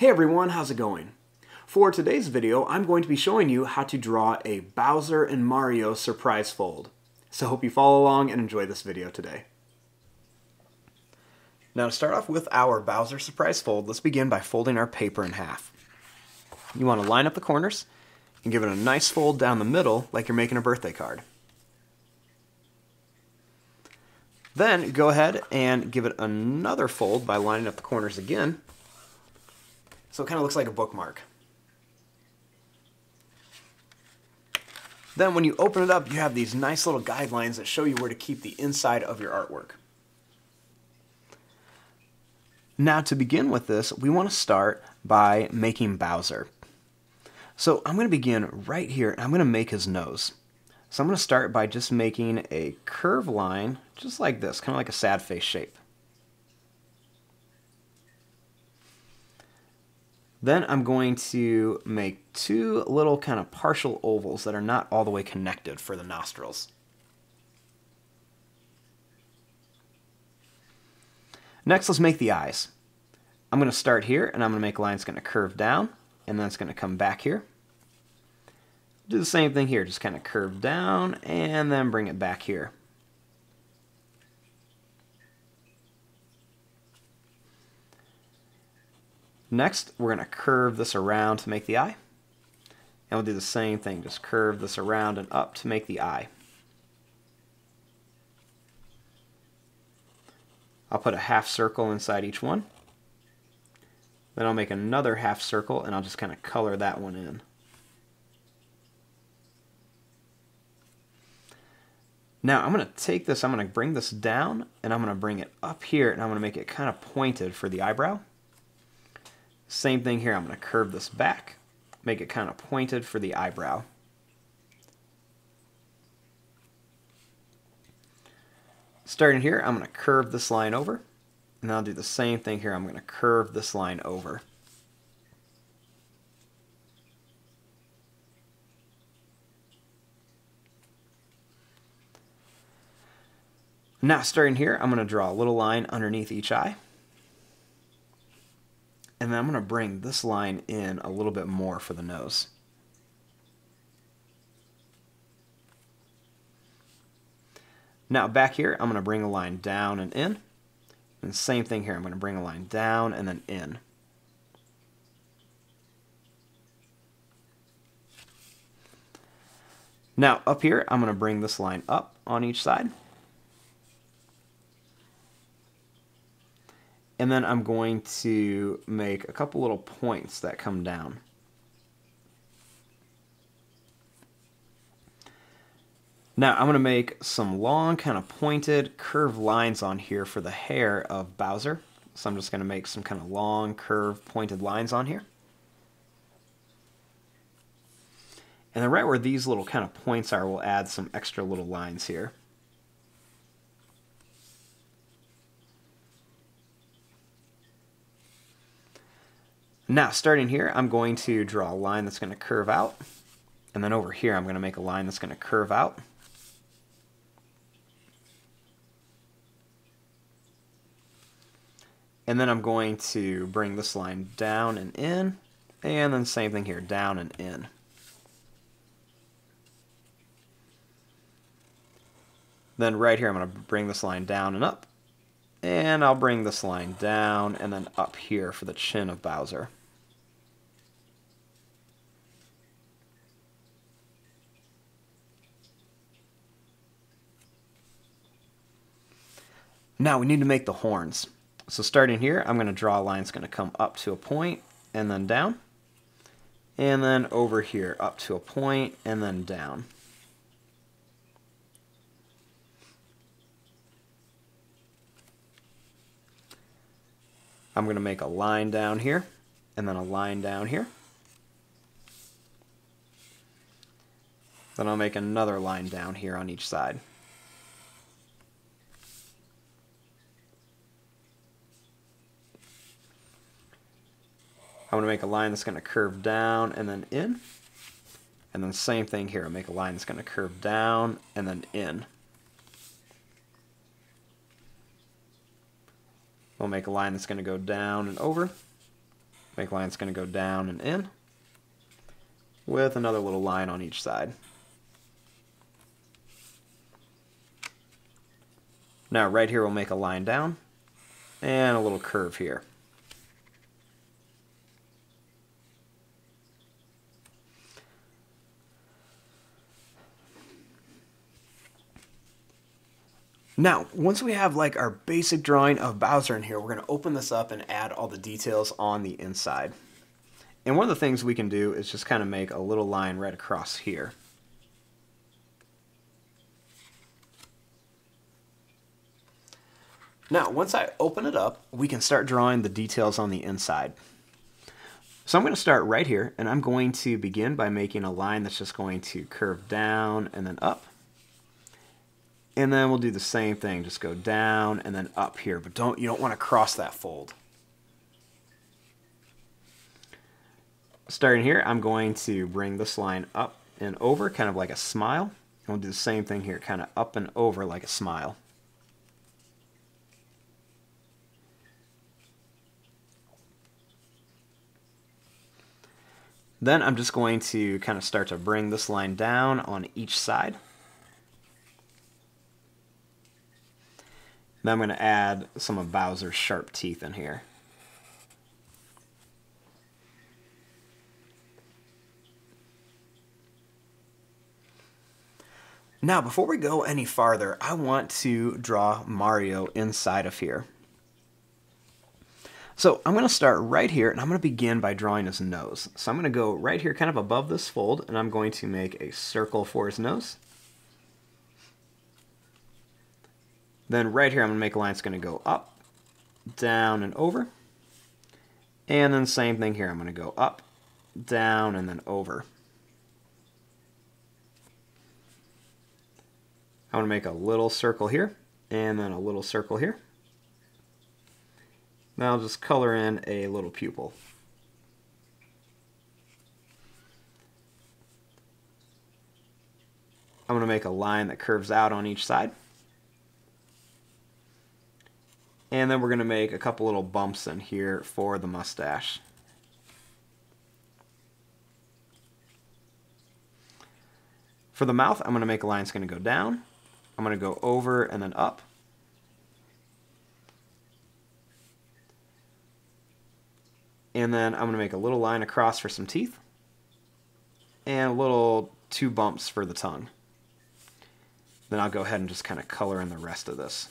Hey everyone, how's it going? For today's video, I'm going to be showing you how to draw a Bowser and Mario surprise fold. So hope you follow along and enjoy this video today. Now to start off with our Bowser surprise fold, let's begin by folding our paper in half. You want to line up the corners and give it a nice fold down the middle like you're making a birthday card. Then go ahead and give it another fold by lining up the corners again. So it kind of looks like a bookmark. Then when you open it up, you have these nice little guidelines that show you where to keep the inside of your artwork. Now to begin with this, we want to start by making Bowser. So I'm going to begin right here, and I'm going to make his nose. So I'm going to start by just making a curve line, just like this, kind of like a sad face shape. Then I'm going to make two little kind of partial ovals that are not all the way connected for the nostrils. Next, let's make the eyes. I'm going to start here, and I'm going to make a line that's going to curve down, and then it's going to come back here. Do the same thing here, just kind of curve down, and then bring it back here. Next, we're going to curve this around to make the eye. And we'll do the same thing, just curve this around and up to make the eye. I'll put a half circle inside each one. Then I'll make another half circle, and I'll just kind of color that one in. Now I'm going to take this, I'm going to bring this down, and I'm going to bring it up here, and I'm going to make it kind of pointed for the eyebrow. Same thing here, I'm going to curve this back, make it kind of pointed for the eyebrow. Starting here, I'm going to curve this line over, and I'll do the same thing here, I'm going to curve this line over. Now starting here, I'm going to draw a little line underneath each eye. And then I'm going to bring this line in a little bit more for the nose. Now back here, I'm going to bring a line down and in. And same thing here, I'm going to bring a line down and then in. Now up here, I'm going to bring this line up on each side. And then I'm going to make a couple little points that come down. Now I'm going to make some long kind of pointed curved lines on here for the hair of Bowser. So I'm just going to make some kind of long curved pointed lines on here. And then right where these little kind of points are, we'll add some extra little lines here. Now, starting here, I'm going to draw a line that's going to curve out. And then over here, I'm going to make a line that's going to curve out. And then I'm going to bring this line down and in. And then same thing here, down and in. Then right here, I'm going to bring this line down and up. And I'll bring this line down and then up here for the chin of Bowser. Now we need to make the horns. So starting here, I'm going to draw a line that's going to come up to a point and then down. And then over here, up to a point and then down. I'm going to make a line down here, and then a line down here. Then I'll make another line down here on each side. I'm going to make a line that's going to curve down and then in. And then same thing here, I'll make a line that's going to curve down and then in. We'll make a line that's going to go down and over. Make line's going to go down and in with another little line on each side. Now right here we'll make a line down and a little curve here. Now, once we have like our basic drawing of Bowser in here, we're going to open this up and add all the details on the inside. And one of the things we can do is just kind of make a little line right across here. Now, once I open it up, we can start drawing the details on the inside. So I'm going to start right here, and I'm going to begin by making a line that's just going to curve down and then up. And then we'll do the same thing, just go down and then up here, but you don't want to cross that fold. Starting here, I'm going to bring this line up and over, kind of like a smile. And we'll do the same thing here, kind of up and over like a smile. Then I'm just going to kind of start to bring this line down on each side. Then I'm going to add some of Bowser's sharp teeth in here. Now, before we go any farther, I want to draw Mario inside of here. So I'm going to start right here, and I'm going to begin by drawing his nose. So I'm going to go right here, kind of above this fold, and I'm going to make a circle for his nose. Then right here, I'm going to make a line that's going to go up, down, and over. And then same thing here. I'm going to go up, down, and then over. I'm going to make a little circle here, and then a little circle here. Now I'll just color in a little pupil. I'm going to make a line that curves out on each side. And then we're going to make a couple little bumps in here for the mustache. For the mouth, I'm going to make a line that's going to go down. I'm going to go over and then up. And then I'm going to make a little line across for some teeth. And a little two bumps for the tongue. Then I'll go ahead and just kind of color in the rest of this.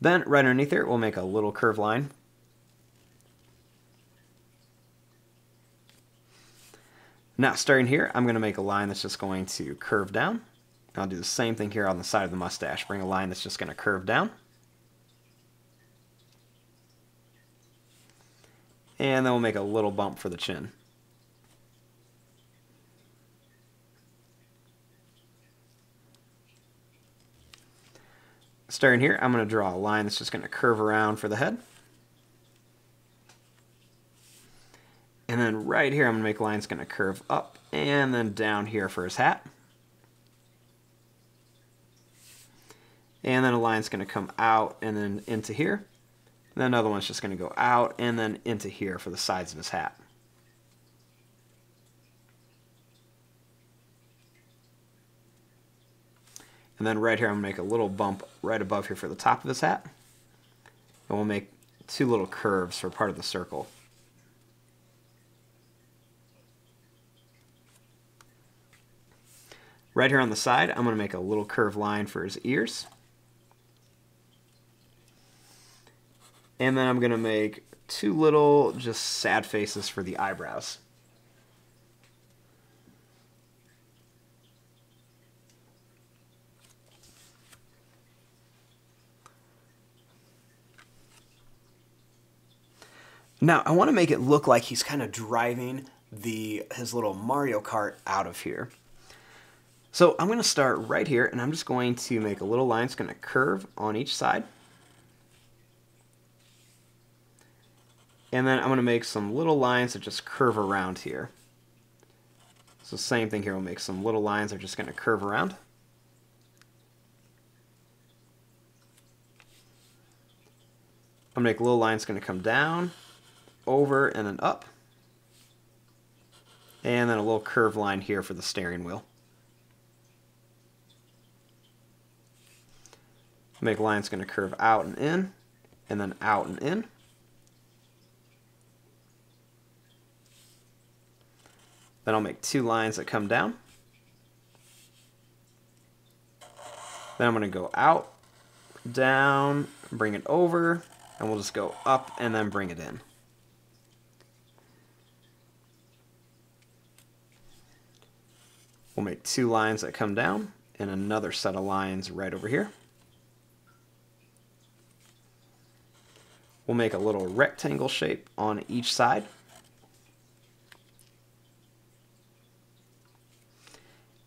Then, right underneath here, we'll make a little curved line. Now, starting here, I'm going to make a line that's just going to curve down. I'll do the same thing here on the side of the mustache. Bring a line that's just going to curve down. And then we'll make a little bump for the chin. Starting here, I'm going to draw a line that's just going to curve around for the head. And then right here, I'm going to make a line that's going to curve up and then down here for his hat. And then a line that's going to come out and then into here. And then another one's just going to go out and then into here for the sides of his hat. And then right here, I'm going to make a little bump right above here for the top of his hat. And we'll make two little curves for part of the circle. Right here on the side, I'm going to make a little curved line for his ears. And then I'm going to make two little just sad faces for the eyebrows. Now, I want to make it look like he's kind of driving his little Mario Kart out of here. So I'm going to start right here, and I'm just going to make a little line that's going to curve on each side. And then I'm going to make some little lines that just curve around here. So same thing here, we'll make some little lines that are just going to curve around. I'm going to make little lines going to come down, over, and then up. And then a little curved line here for the steering wheel. Make lines going to curve out and in, and then out and in. Then I'll make two lines that come down. Then I'm going to go out, down, bring it over, and we'll just go up and then bring it in. We'll make two lines that come down and another set of lines right over here. We'll make a little rectangle shape on each side.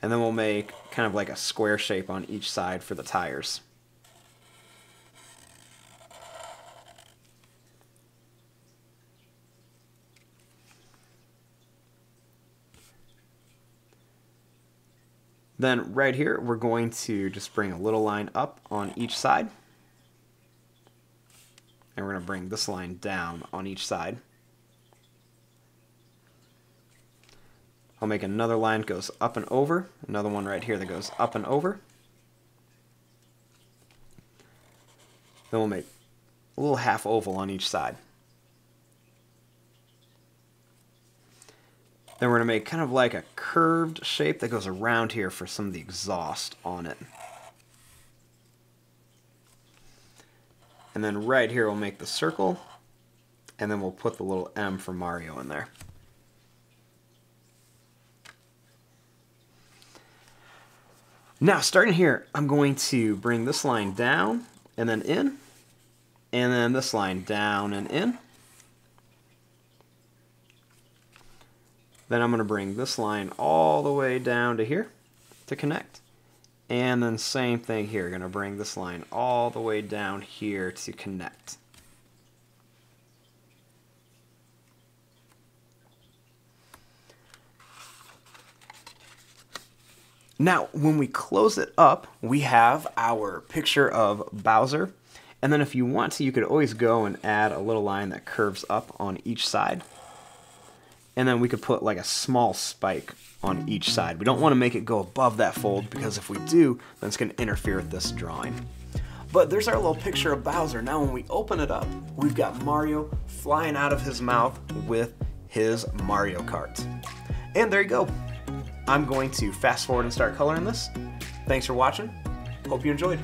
And then we'll make kind of like a square shape on each side for the tires. Then right here, we're going to just bring a little line up on each side. And we're going to bring this line down on each side. I'll make another line that goes up and over, another one right here that goes up and over. Then we'll make a little half oval on each side. Then we're going to make kind of like a curved shape that goes around here for some of the exhaust on it. And then right here we'll make the circle, and then we'll put the little M for Mario in there. Now starting here, I'm going to bring this line down and then in, and then this line down and in. Then I'm going to bring this line all the way down to here to connect. And then same thing here, going to bring this line all the way down here to connect. Now, when we close it up, we have our picture of Bowser. And then if you want to, you could always go and add a little line that curves up on each side. And then we could put like a small spike on each side. We don't want to make it go above that fold, because if we do, then it's going to interfere with this drawing. But there's our little picture of Bowser. Now when we open it up, we've got Mario flying out of his mouth with his Mario Kart. And there you go. I'm going to fast forward and start coloring this. Thanks for watching. Hope you enjoyed.